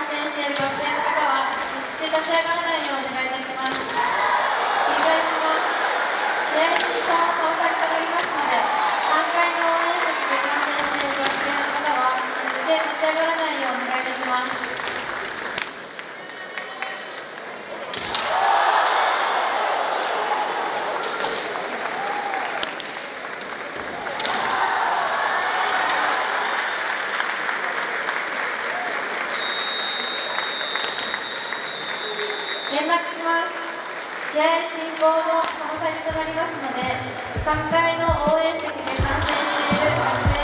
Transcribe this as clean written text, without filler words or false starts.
感染している学生の方は決して立ち上がらないようお願いいたします。繰り返します。試合の時間は公開となりますので、3回の応援席で感染している学生の方は決して立ち上がらないようお願いいたします。連絡します。試合進行の妨げとなりますので、3階の応援席で観戦している